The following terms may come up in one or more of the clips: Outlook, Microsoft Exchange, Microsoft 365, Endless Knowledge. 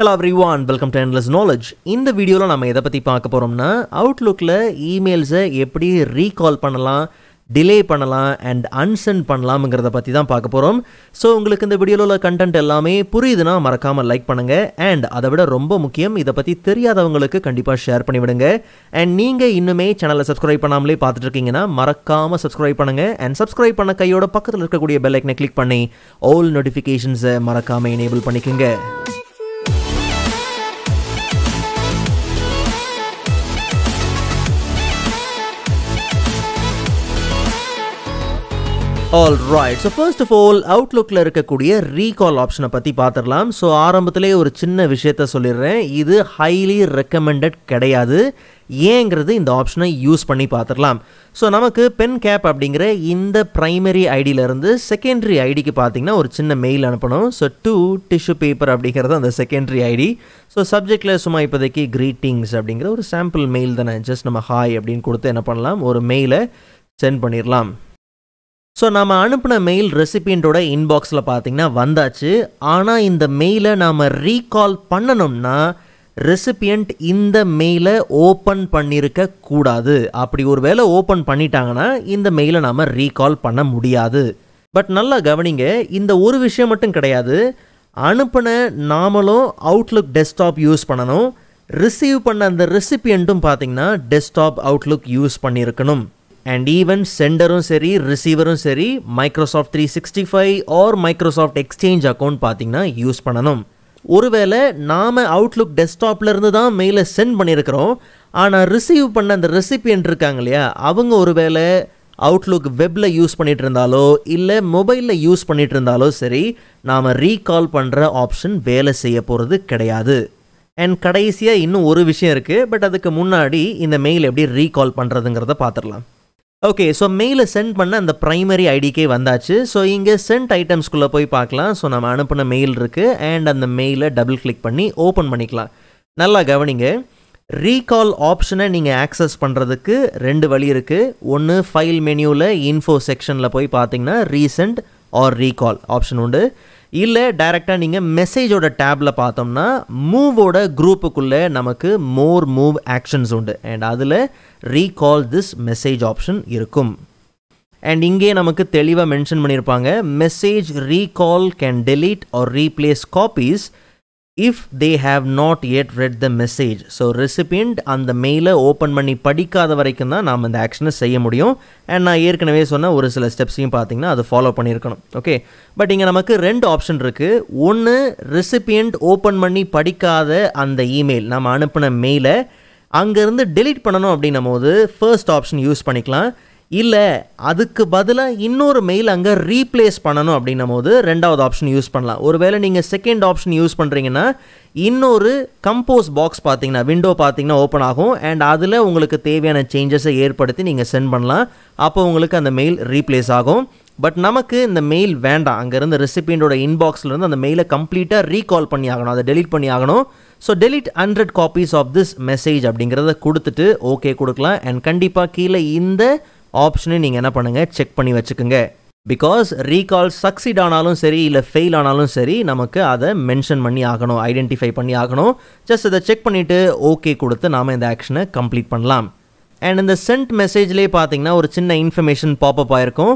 Hello everyone, welcome to Endless Knowledge. In the video, we will talk about Outlook, emails, recall, delay, and unsend. So, if you like this video content, like and share it. And if you subscribe to the channel, subscribe and subscribe to bell icon, click all notifications enable. Alright, so first of all, Outlook la irukkudiya recall option patti paathalam. So aarambathile oru chinna vishayatha solirren, idu highly recommended kedaiyadhu. ஏங்கிறது இந்த ஆப்ஷனை use பண்ணி பார்த்துடலாம். So நமக்கு pen cap அப்படிங்கற இந்த primary ஐடில இருந்து செகண்டரி ஐடிக்கு பாத்தீங்கன்னா ஒரு சின்ன மெயில் அனுப்பணும். சோ டு டிஷ்யூ பேப்பர் அப்படிங்கறது அந்த செகண்டரி ஐடி. சோ சப்ஜெக்ட்ல சும்மா இப்போதைக்கு கிரீட்டிங்ஸ் அப்படிங்கற ஒரு சாம்பிள் மெயில் தான. ஜஸ்ட் நம்ம ஹாய் அப்படினு கொடுத்து என்ன பண்ணலாம்? ஒரு மெயிலை சென்ட் பண்ணிரலாம். So, we have mail recipient inbox. But mail recall the recipient in the mail open. Open recall the. But nalla governing இந்த ஒரு விஷயம் மட்டும் கிடையாது. அனுப்புன நாமளோ Outlook desktop use பண்ணனும். Receive பண்ண அந்த recipientum desktop Outlook use பண்ணிருக்கணும். And even sender un seri receiver un seri Microsoft 365 or Microsoft Exchange account pathina use pananum. Oruvela naama Outlook desktop la irundha mail send pannirukrom ana receive panna and recipient irukangaliya avanga oruvela Outlook web la use panniterndalo illa mobile la use panniterndalo seri naama recall pandra option vela seiya poradhu kedaiyadhu. And kadaisiya innum oru vishayam irukku, but adukku munnadi indha mail eppadi recall pandradhungiradha paathiralam. Okay, so mail send panna and the primary IDK vandaachu. So inge sent items kulla poi paakalam. So nama anupana mail irukku and and the mail double click panni open pannikalam. Nalla gavaninga recall option neenga access pandradhukku rendu vali irukku. One file menu la info section la poi pathina recent or recall option undu. Illa direct ah neenga message oda tab la paathomna move oda group kulla namakku more move actions undu and adile recall this message option irukum. And inge namakku theliva mention pannirupanga message recall can delete or replace copies if they have not yet read the message. So recipient and the mail open panni padikada varaikkum dhaan naam indha action seiya mudiyum and na yerkanave sonna oru sila steps um pathina adu follow pannirukkom. Okay, but inga namakku rendu option irukku. One recipient open panni padikada and the email naam anupina mail அங்க இருந்து delete பண்ணனும் அப்படினம்போது first option use பண்ணிக்கலாம். இல்ல அதுக்கு பதிலா இன்னொரு mail அங்க replace பண்ணனும் அப்படினம்போது இரண்டாவது ஆப்ஷன் யூஸ் பண்ணலாம். ஒருவேளை நீங்க செகண்ட் ஆப்ஷன் யூஸ் பண்றீங்கன்னா இன்னொரு கம்போஸ் பாக்ஸ் பாத்தீங்கன்னா விண்டோ பாத்தீங்கன்னா ஓபன் ஆகும் and அதுல உங்களுக்கு தேவையான சேஞ்சஸை ஏற்படுத்தி நீங்க சென்ட் பண்ணலாம். அப்போ உங்களுக்கு அந்த மெயில் ரீப்ளேஸ் ஆகும். பட் நமக்கு இந்த மெயில் வேண்டாம். அங்க இருந்து ரெசிபியண்டோட இன்பாக்ஸ்ல இருந்து அந்த மெயிலை கம்ப்ளீட்டா ரீகால் பண்ணி ஆகணும். அதை delete பண்ணி ஆகணும். So delete 100 copies of this message அப்படிங்கறத கொடுத்துட்டு ஓகே கொடுக்கலாம். and கண்டிப்பா கீழ இந்த ஆப்ஷனை நீங்க என்ன பண்ணுங்க செக் பண்ணி வச்சுக்குங்க. because recall succeed ஆனாலும் சரி இல்ல fail ஆனாலும் சரி நமக்கு அதை மென்ஷன் பண்ணி ஆகணும், ஐடென்டிஃபை பண்ணி ஆகணும். just அதை செக் பண்ணிட்டு ஓகே கொடுத்து நாம இந்த ஆக்ஷனை கம்ப்ளீட் பண்ணலாம். and in the sent message la pathina oru chinna information pop up aayirukum.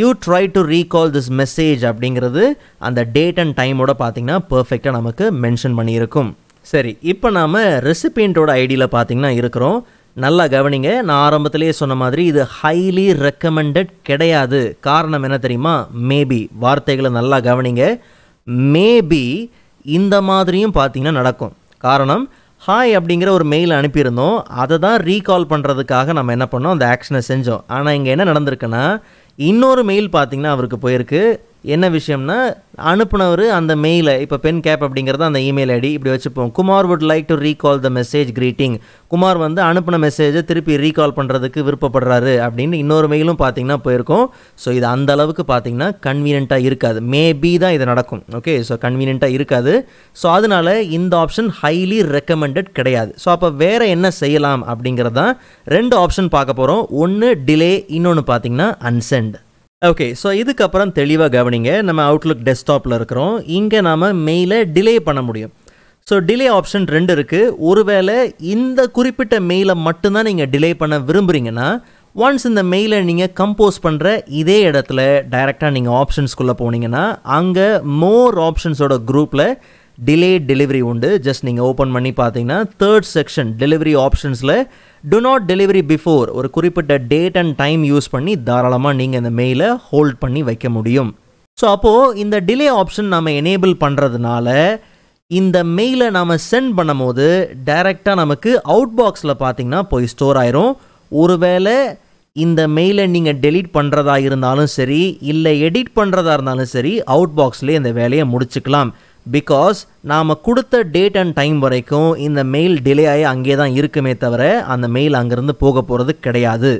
you try to recall this message அப்படிங்கிறது அந்த date and time ஓட பாத்தீங்கன்னா perfect-ஆ நமக்கு mention பண்ணி இருக்கும். சரி, இப்போ நாம recipient ஓட ID ல பாத்தீங்கன்னா இருக்குறோம். நல்லா கவனிங்க, நான் ஆரம்பத்திலேயே சொன்ன மாதிரி இது highly recommended கிடையாது. காரணம் என்ன தெரியுமா? maybe வார்த்தைகளை நல்லா கவனிங்க. maybe இந்த மாதிரியும் பாத்தீங்கன்னா நடக்கும். காரணம் ஹாய் அப்படிங்கற ஒரு மெயில் அனுப்பியிருந்தோம். அதை தான் ரீகால் பண்றதுக்காக நம்ம என்ன பண்ணோம் அந்த ஆக்ஷனை செஞ்சோம். ஆனா இங்க என்ன நடந்துருக்குன்னா இன்னொரு மெயில் பாத்தீங்கன்னா அவருக்கு போயிருக்கு. என்ன விஷயம்னா அனுப்புனவர் அந்த மெயிலை இப்ப பென் கேப் அப்படிங்கறது அந்த இமெயில் ஐடி இப்படி வச்சுப்போம். Kumar would like to recall the message greeting. Kumar வந்து அனுப்புன மெசேஜை திருப்பி ரீகால் பண்றதுக்கு விருப்பப்படுறாரு அப்படின்னு இன்னொரு மெயிலும் பாத்தீங்கன்னா போயிருக்கும். ஸோ இது அந்த அளவுக்கு பாத்தீங்கன்னா கன்வீனியன்ட்டா இருக்காது. மேபி தான் இது நடக்கும். ஓகே, ஸோ கன்வீனியன்ட்டா இருக்காது. ஸோ அதனால இந்த ஆப்ஷன் ஹைலி ரெக்கமெண்டட் கிடையாது. ஸோ அப்போ வேற என்ன செய்யலாம் அப்படிங்கறதான் ரெண்டு ஆப்ஷன் பார்க்க போறோம். ஒன்னு டிலே, இன்னொன்னு பாத்தீங்கன்னா அன்சென்ட். ஓகே, ஸோ இதுக்கப்புறம் தெளிவாக கவனிங்க, நம்ம அவுட்லுக் டெஸ்க்டாப்பில் இருக்கிறோம். இங்கே நாம் மெயிலை டிலே பண்ண முடியும். So delay option ரெண்டு இருக்கு. ஒருவேளை இந்த குறிப்பிட்ட மெயிலை மட்டும் தான் நீங்க delay பண்ண விரும்புறீங்கன்னா once இந்த மெயிலை நீங்க கம்போஸ் பண்ற இதே இடத்துல டைரக்டா நீங்க ஆப்ஷன்ஸ்க்குள்ள போனீங்கன்னா அங்க more ஆப்ஷன்ஸோட குரூப்ல delayed delivery உண்டு. ஜஸ்ட் நீங்க ஓபன் பண்ணி பாத்தீங்கன்னா third section delivery optionsல do not delivery before ஒரு குறிப்பிட்ட date and time யூஸ் பண்ணி தாராளமா நீங்க இந்த மெயிலை ஹோல்ட் பண்ணி வைக்க முடியும். சோ அப்போ இந்த delay option நாம enable பண்றதுனால இந்த மெயிலை நாம சென்ட் பண்ணும்போது டைரக்டா நமக்கு அவுட் பாக்ஸ்ல பாத்தீங்கன்னா போய் ஸ்டோர் ஆயிரும். ஒருவேளை இந்த மெயிலை நீங்க டெலீட் பண்றதா இருந்தாலும் சரி இல்ல எடிட் பண்றதா இருந்தாலும் சரி அவுட் பாக்ஸ்லயே இந்த வேலையை முடிச்சுக்கலாம். பிகாஸ் நாம கொடுத்த டேட் அண்ட் டைம் வரைக்கும் இந்த மெயில் டிலே ஆகி அங்கே தான் இருக்குமே தவிர அந்த மெயில் அங்கிருந்து போக போறது கிடையாது.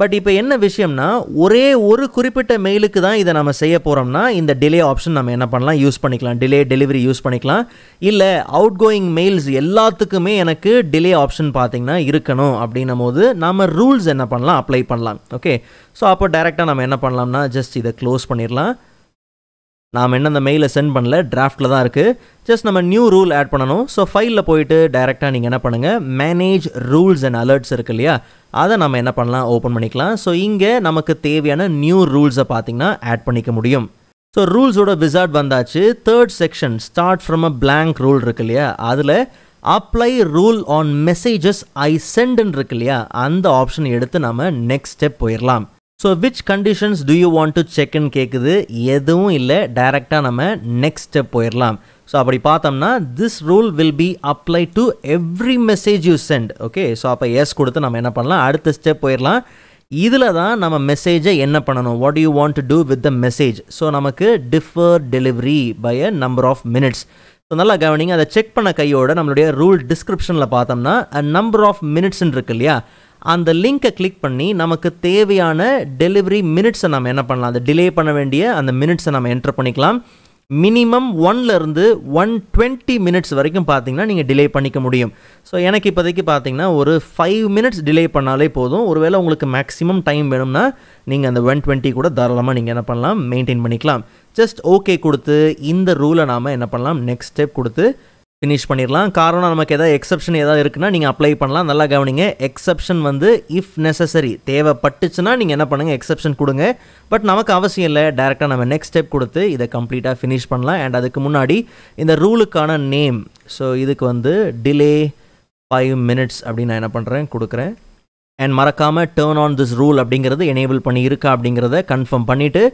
பட் இப்போ என்ன விஷயம்னா ஒரே ஒரு குறிப்பிட்ட மெயிலுக்கு தான் இதை நம்ம செய்ய போகிறோம்னா இந்த டிலே ஆப்ஷன் நம்ம என்ன பண்ணலாம் யூஸ் பண்ணிக்கலாம், டிலே டெலிவரி யூஸ் பண்ணிக்கலாம். இல்லை அவுட் கோயிங் மெயில்ஸ் எல்லாத்துக்குமே எனக்கு டிலே ஆப்ஷன் பார்த்திங்கன்னா இருக்கணும் அப்படின்னும் போது நம்ம ரூல்ஸ் என்ன பண்ணலாம் அப்ளை பண்ணலாம். ஓகே ஸோ அப்போ டைரெக்டாக நம்ம என்ன பண்ணலாம்னா ஜஸ்ட் இதை க்ளோஸ் பண்ணிடலாம். நாம் என்ன அந்த மெயிலை சென்ட் பண்ணல, டிராஃப்டில் தான் இருக்குது. ஜஸ்ட் நம்ம நியூ ரூல் ஆட் பண்ணணும். ஸோ ஃபைலில் போயிட்டு டைரெக்டாக நீங்கள் என்ன பண்ணுங்கள், மேனேஜ் ரூல்ஸ் அண்ட் அலர்ட்ஸ் இருக்கு இல்லையா, அதை நம்ம என்ன பண்ணலாம் ஓப்பன் பண்ணிக்கலாம். ஸோ இங்கே நமக்கு தேவையான நியூ ரூல்ஸை பார்த்திங்கன்னா ஆட் பண்ணிக்க முடியும். ஸோ ரூல்ஸோட விசார்ட் வந்தாச்சு. Third section start from a blank rule இருக்கு இல்லையா, அதில் apply rule on messages I சென்டுன்னு இருக்கு இல்லையா, அந்த ஆப்ஷன் எடுத்து நம்ம நெக்ஸ்ட் ஸ்டெப் போயிடலாம். So which conditions do you want to செக்ன்னு கேட்குது, எதுவும் இல்லை, டைரெக்டாக நம்ம நெக்ஸ்ட் ஸ்டெப் போயிடலாம். ஸோ அப்படி பார்த்தோம்னா this rule will be apply to every message you sent. Okay so அப்போ எஸ் கொடுத்து நம்ம என்ன பண்ணலாம், அடுத்த ஸ்டெப் போயிடலாம். இதில் தான் நம்ம மெசேஜை என்ன பண்ணணும், what you want to do with the message. So நமக்கு defer delivery by a number of minutes. So நல்லா கவனிங்க, அதை செக் பண்ண கையோட நம்மளுடைய ரூல் டிஸ்கிரிப்ஷனில் பார்த்தோம்னா அ நம்பர் ஆஃப் மினிட்ஸ்ன்னு இருக்கு இல்லையா, அந்த லிங்கை கிளிக் பண்ணி நமக்கு தேவையான டெலிவரி மினிட்ஸை நம்ம என்ன பண்ணலாம், அந்த டிலே பண்ண வேண்டிய அந்த மினிட்ஸை நம்ம என்டர் பண்ணிக்கலாம். மினிமம் 1லேருந்து 120 மினிட்ஸ் வரைக்கும் பார்த்தீங்கன்னா நீங்கள் டிலே பண்ணிக்க முடியும். ஸோ எனக்கு இப்போதைக்கு பார்த்தீங்கன்னா ஒரு 5 மினிட்ஸ் டிலே பண்ணாலே போதும். ஒருவேளை உங்களுக்கு மேக்ஸிமம் டைம் வேணும்னா நீங்கள் அந்த 120 கூட தாராளமாக நீங்கள் என்ன பண்ணலாம், மெயின்டைன் பண்ணிக்கலாம். ஜஸ்ட் ஓகே கொடுத்து இந்த ரூலை நாம் என்ன பண்ணலாம், நெக்ஸ்ட் ஸ்டெப் கொடுத்து ஃபினிஷ் பண்ணிடலாம். காரணம் நமக்கு எதாவது எக்ஸப்ஷன் ஏதாவது இருக்குன்னா நீங்கள் அப்ளை பண்ணலாம். நல்லா கவனிங்க, எக்ஸப்ஷன் வந்து இஃப் நெசசரி தேவைப்பட்டுச்சுன்னா நீங்கள் என்ன பண்ணுங்கள், எக்ஸப்ஷன் கொடுங்க. பட் நமக்கு அவசியம் இல்லை, டைரெக்டாக நம்ம நெக்ஸ்ட் ஸ்டெப் கொடுத்து இதை கம்ப்ளீட்டாக ஃபினிஷ் பண்ணலாம். அண்ட் அதுக்கு முன்னாடி இந்த ரூலுக்கான நேம், ஸோ இதுக்கு வந்து டிலே 5 மினிட்ஸ் அப்படின்னு நான் என்ன பண்ணுறேன் கொடுக்குறேன். அண்ட் மறக்காமல் டேர்ன் ஆன் திஸ் ரூல் அப்படிங்கிறது எனேபிள் பண்ணி இருக்கா அப்படிங்கிறத கன்ஃபார்ம் பண்ணிவிட்டு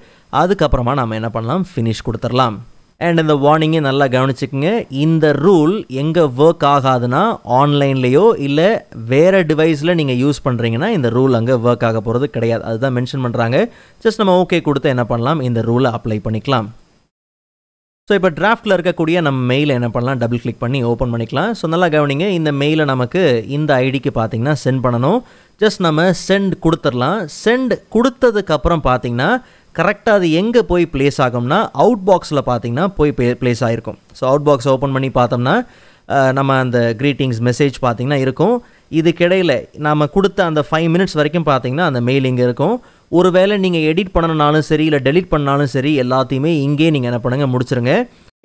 அதுக்கப்புறமா நம்ம என்ன பண்ணலாம், ஃபினிஷ் கொடுத்துடலாம். அண்ட் இந்த வார்னிங்கை நல்லா கவனிச்சுக்கோங்க. இந்த ரூல் எங்கே ஒர்க் ஆகாதுன்னா ஆன்லைன்லேயோ இல்லை வேறு டிவைஸில் நீங்கள் யூஸ் பண்ணுறீங்கன்னா இந்த ரூல் அங்கே ஒர்க் ஆக போகிறது கிடையாது, அதுதான் மென்ஷன் பண்ணுறாங்க. ஜஸ்ட் நம்ம ஓகே கொடுத்து என்ன பண்ணலாம், இந்த ரூலை அப்ளை பண்ணிக்கலாம். ஸோ இப்போ டிராஃப்டில் இருக்கக்கூடிய நம்ம மெயிலை என்ன பண்ணலாம், டபுள் கிளிக் பண்ணி ஓப்பன் பண்ணிக்கலாம். ஸோ நல்லா கவனிங்க, இந்த மெயிலை நமக்கு இந்த ஐடிக்கு பார்த்திங்கன்னா சென்ட் பண்ணணும். ஜஸ்ட் நம்ம சென்ட் கொடுத்துடலாம். சென்ட் கொடுத்ததுக்கப்புறம் பார்த்திங்கன்னா கரெக்டாக அது எங்கே போய் ப்ளேஸ் ஆகும்னா அவுட் பாக்ஸில் பார்த்திங்கன்னா போய் ப்ளேஸ் ஆகிருக்கும். ஸோ அவுட் பாக்ஸ் ஓப்பன் பண்ணி பார்த்தோம்னா நம்ம அந்த க்ரீட்டிங்ஸ் மெசேஜ் பார்த்திங்கன்னா இருக்கும். இதுக்கிடையில் நம்ம கொடுத்த அந்த 5 மினிட்ஸ் வரைக்கும் பார்த்திங்கன்னா அந்த மெயில் இங்கே இருக்கும். ஒருவேளை நீங்கள் எடிட் பண்ணணும்னாலும் சரி இல்லை டெலிட் பண்ணாலும் சரி எல்லாத்தையுமே இங்கே நீங்கள் என்ன பண்ணுங்கள், முடிச்சுருங்க.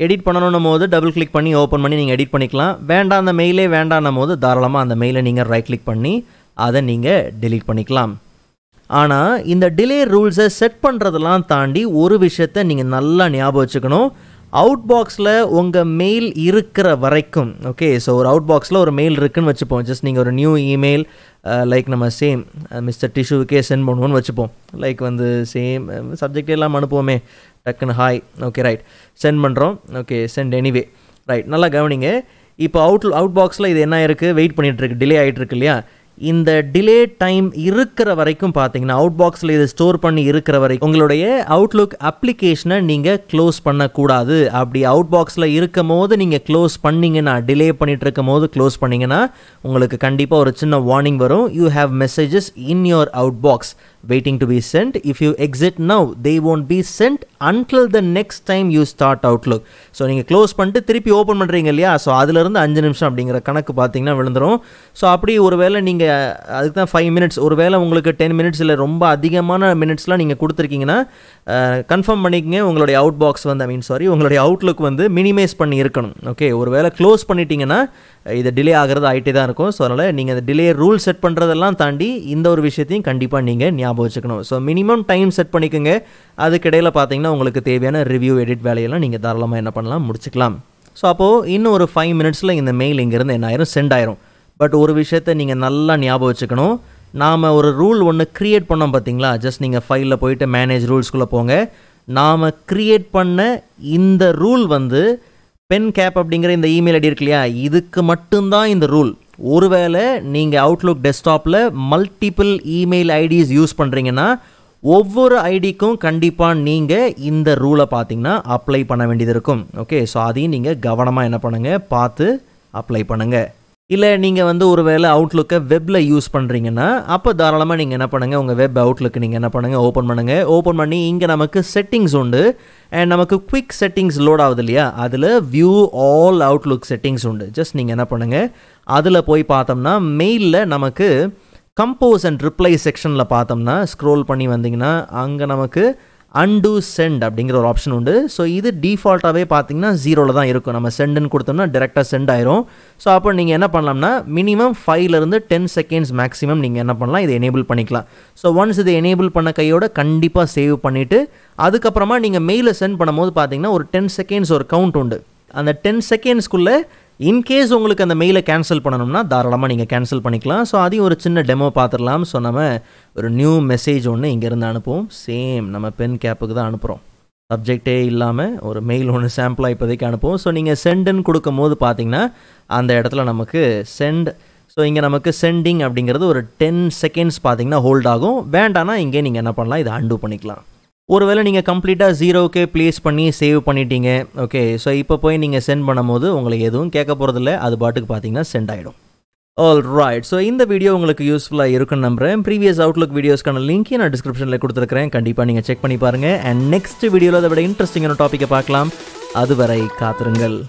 எடிட் பண்ணணும் போது டபுள் கிளிக் பண்ணி ஓப்பன் பண்ணி நீங்கள் எடிட் பண்ணிக்கலாம். வேண்டாம் அந்த மெயிலே வேண்டாம் போது தாராளமாக அந்த மெயிலை நீங்கள் ரைட் கிளிக் பண்ணி அதை நீங்கள் டெலிட் பண்ணிக்கலாம். ஆனால் இந்த டிலே ரூல்ஸை செட் பண்ணுறதெல்லாம் தாண்டி ஒரு விஷயத்தை நீங்கள் நல்லா ஞாபகம் வச்சுக்கணும். அவுட் பாக்ஸில் உங்கள் மெயில் இருக்கிற வரைக்கும், ஓகே ஸோ ஒரு அவுட் பாக்ஸில் ஒரு மெயில் இருக்குதுன்னு வச்சுப்போம். ஜஸ்ட் நீங்கள் ஒரு நியூ இமெயில் லைக் நம்ம சேம் மிஸ்டர் டிஷுவுக்கே சென்ட் பண்ணுவோன்னு வச்சுப்போம். லைக் வந்து சேம் சப்ஜெக்ட் எல்லாம் அனுப்புவோமே, டக்குன்னு ஹாய், ஓகே ரைட் சென்ட் பண்ணுறோம். Okay send anyway right. நல்லா கவனிங்க, இப்போ அவுட் பாக்ஸில் இது என்ன இருக்குது, வெயிட் பண்ணிகிட்ருக்கு, டிலே ஆகிட்ருக்கு இல்லையா. இந்த டிலே டைம் இருக்கிற வரைக்கும் பார்த்தீங்கன்னா அவுட் பாக்ஸில் இதை ஸ்டோர் பண்ணி இருக்கிற வரைக்கும் உங்களுடைய அவுட்லுக் அப்ளிகேஷனை நீங்கள் க்ளோஸ் பண்ணக்கூடாது. அப்படி அவுட் பாக்ஸில் இருக்கும் போது நீங்கள் க்ளோஸ் பண்ணிங்கன்னா, டிலே பண்ணிகிட்டு இருக்கும் போது க்ளோஸ் பண்ணிங்கன்னா உங்களுக்கு கண்டிப்பாக ஒரு சின்ன வார்னிங் வரும். You have messages in your outbox waiting to be sent. If you exit now they won't be sent until the next time you start Outlook. So நீங்கள் க்ளோஸ் பண்ணிட்டு திருப்பி ஓப்பன் பண்ணுறீங்க இல்லையா, ஸோ அதுலேருந்து 5 நிமிஷம் அப்படிங்கிற கணக்கு பார்த்தீங்கன்னா விழுந்துடும். ஸோ அப்படி ஒருவேளை நீங்கள் அதுக்கு தான் 5 மினிட்ஸ், ஒருவேளை உங்களுக்கு 10 மினிட்ஸ் இல்லை ரொம்ப அதிகமான மினிட்ஸ்லாம் நீங்கள் கொடுத்துருக்கீங்கன்னா confirm பண்ணிக்கங்க உங்களுடைய outbox வந்து உங்களுடைய outlook வந்து minimize பண்ணி இருக்கணும் ஓகே ஒருவேளை க்ளோஸ் பண்ணிட்டீங்கன்னா இது டிலே ஆகிறது ஐட்டே தான் இருக்கும் சோ அதனால நீங்க அந்த delay rule செட் பண்றதெல்லாம் தாண்டி இந்த ஒரு விஷயத்தையும் கண்டிப்பா நீங்க ஞாபகம் வச்சுக்கணும் சோ minimum time செட் பண்ணிக்கங்க அதுக்கு இடையில பாத்தீங்கன்னா உங்களுக்கு தேவையான review edit வேலையெல்லாம் நீங்க தாராளமா என்ன பண்ணலாம் முடிச்சுக்கலாம் சோ அப்போ இன்னும் ஒரு 5 minutes ல இந்த மெயில் இங்க இருந்து என்ன ஆயிரும் சென்ட் ஆயிரும் பட் ஒரு விஷயத்தை நீங்க நல்லா ஞாபகம் வச்சுக்கணும் நாம ஒரு ரூல் ஒன்னு கிரியேட் பண்ணோம் பாத்தீங்களா just நீங்க ஃபைல்ல போய்ட்டு மேனேஜ் ரூல்ஸ் குள்ள போங்க நாம கிரியேட் பண்ண இந்த ரூல் வந்து பென் கேப் அப்படிங்கற இந்த ஈமெயில் ஐடி இருக்குலையா இதுக்கு மட்டும் தான் இந்த ரூல் ஒருவேளை நீங்க Outlook டெஸ்க்டாப்ல மல்டிபிள் ஈமெயில் ஐடிஸ் யூஸ் பண்றீங்கன்னா ஒவ்வொரு ஐடிக்கும் கண்டிப்பா நீங்க இந்த ரூலை பாத்தீங்கன்னா அப்ளை பண்ண வேண்டியது இருக்கும் ஓகே சோ அதையும் நீங்க கவனமா என்ன பண்ணுங்க பார்த்து அப்ளை பண்ணுங்க இல்ல நீங்க வந்து ஒருவேளை Outlook-ஐ web-ல யூஸ் பண்றீங்கன்னா அப்ப தாராளமா நீங்க என்ன பண்ணுங்க உங்க web Outlook நீங்க என்ன பண்ணுங்க ஓபன் பண்ணி இங்க நமக்கு செட்டிங்ஸ் உண்டு and நமக்கு quick settings லோட் ஆகுது இல்லையா அதுல view all Outlook settings உண்டு just நீங்க என்ன பண்ணுங்க அதுல போய் பார்த்தோம்னா மெயில்ல நமக்கு compose and reply sectionல பார்த்தோம்னா scroll பண்ணி வந்தீங்கன்னா அங்க நமக்கு undo send அப்படிங்கற ஒரு ஆப்ஷன் உண்டு சோ இது டிஃபால்ட்டாவே பாத்தீங்கன்னா 0 ல தான் இருக்கும் நம்ம send ன்னு கொடுத்தோம்னா डायरेक्टली சென்ட் ஆயிரும் சோ அப்ப நீங்க என்ன பண்ணலாம்னா மினிமம் 5 ல இருந்து 10 செகண்ட்ஸ் மேக்ஸिमम நீங்க என்ன பண்ணலாம் இத எனேபிள் பண்ணிக்கலாம் சோ once இத எனேபிள் பண்ண கையோட கண்டிப்பா சேவ் பண்ணிட்டு அதுக்கு அப்புறமா நீங்க மெயில சென்ட் பண்ணும்போது பாத்தீங்கன்னா ஒரு 10 செகண்ட்ஸ் ஒரு கவுண்ட் உண்டு அந்த 10 செகண்ட்ஸ் குள்ள in case உங்களுக்கு அந்த மெயிலை கேன்சல் பண்ணனும்னா தாராளமா நீங்க கேன்சல் பண்ணிக்கலாம் சோ அதி ஒரு சின்ன டெமோ பாத்துறலாம் சோ நாம ஒரு நியூ மெசேஜ் ஒன்னு இங்க இருந்து அனுப்புவோம் சேம் நம்ம பென் கேப்புக்கு தான் அனுப்புறோம் சப்ஜெக்ட்டே இல்லாம ஒரு மெயில் ஒன்னு சாம்பிளா இப்போதைக்கு அனுப்புவோம் சோ நீங்க சென்ட் ன்னு கொடுக்கும்போது பாத்தீங்கன்னா அந்த இடத்துல நமக்கு சென்ட் சோ இங்க நமக்கு செண்டிங் அப்படிங்கிறது ஒரு 10 செகண்ட்ஸ் பாத்தீங்கன்னா ஹோல்ட் ஆகும் வேண்டானா இங்க நீங்க என்ன பண்ணலாம் இத அன்டு பண்ணிக்கலாம் ஒருவேளை நீங்க கம்ப்ளீட்டா 0k ப்ளேஸ் பண்ணி சேவ் பண்ணிட்டீங்க ஓகே சோ இப்போ போய் நீங்க சென்ட் பண்ணும்போது உங்களுக்கு எதுவும் கேட்க போறது இல்ல அது பாட்டுக்கு பாத்தீங்கன்னா சென்ட் ஆயிடும் ஆல்ரைட் சோ இந்த வீடியோ உங்களுக்கு யூஸ்ஃபுல்லா இருக்குன்னு நம்புறேன் previous outlook வீடியோஸ்க்கான லிங்க் நான் டிஸ்கிரிப்ஷன்ல கொடுத்திருக்கேன் கண்டிப்பா நீங்க செக் பண்ணி பாருங்க and next வீடியோல அதை விட இன்ட்ரஸ்டிங்கான டாபிக்க பார்க்கலாம் அதுவரை காத்துருங்கள்